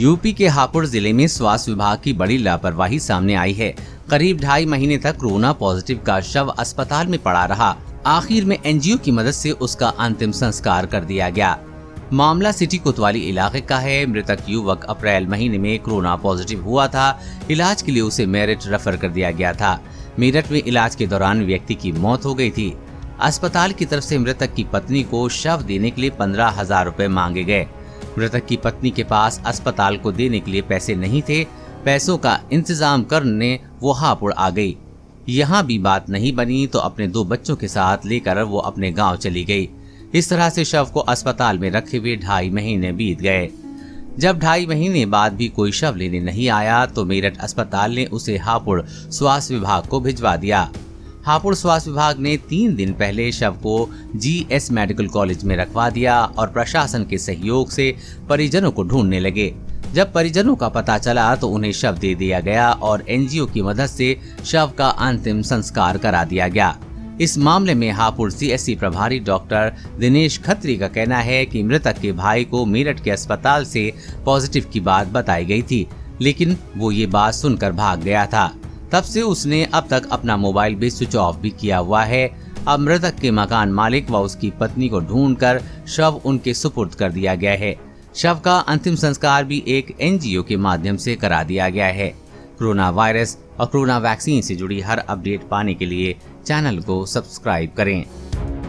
UP के हापुड़ जिले में स्वास्थ्य विभाग की बड़ी लापरवाही सामने आई है। करीब 2.5 महीने तक कोरोना पॉजिटिव का शव अस्पताल में पड़ा रहा। आखिर में एनजीओ की मदद से उसका अंतिम संस्कार कर दिया गया। मामला सिटी कोतवाली इलाके का है। मृतक युवक अप्रैल महीने में कोरोना पॉजिटिव हुआ था। इलाज के लिए उसे मेरठ रेफर कर दिया गया था। मेरठ में इलाज के दौरान व्यक्ति की मौत हो गई थी। अस्पताल की तरफ से मृतक की पत्नी को शव देने के लिए 15,000 रुपए मांगे गए। मृतक की पत्नी के पास अस्पताल को देने के लिए पैसे नहीं थे। पैसों का इंतजाम करने वो हापुड़ आ गई। यहाँ भी बात नहीं बनी तो अपने 2 बच्चों के साथ लेकर वो अपने गांव चली गई। इस तरह से शव को अस्पताल में रखे हुए 2.5 महीने बीत गए। जब 2.5 महीने बाद भी कोई शव लेने नहीं आया तो मेरठ अस्पताल ने उसे हापुड़ स्वास्थ्य विभाग को भिजवा दिया। हापुड़ स्वास्थ्य विभाग ने 3 दिन पहले शव को जीएस मेडिकल कॉलेज में रखवा दिया और प्रशासन के सहयोग से परिजनों को ढूंढने लगे। जब परिजनों का पता चला तो उन्हें शव दे दिया गया और एनजीओ की मदद से शव का अंतिम संस्कार करा दिया गया। इस मामले में हापुड़ सीएससी प्रभारी डॉक्टर दिनेश खत्री का कहना है कि मृतक के भाई को मेरठ के अस्पताल से पॉजिटिव की बात बताई गई थी, लेकिन वो ये बात सुनकर भाग गया था। तब से उसने अब तक अपना मोबाइल भी स्विच ऑफ भी किया हुआ है। अब मृतक के मकान मालिक व उसकी पत्नी को ढूंढकर शव उनके सुपुर्द कर दिया गया है। शव का अंतिम संस्कार भी एक एनजीओ के माध्यम से करा दिया गया है। कोरोना वायरस और कोरोना वैक्सीन से जुड़ी हर अपडेट पाने के लिए चैनल को सब्सक्राइब करें।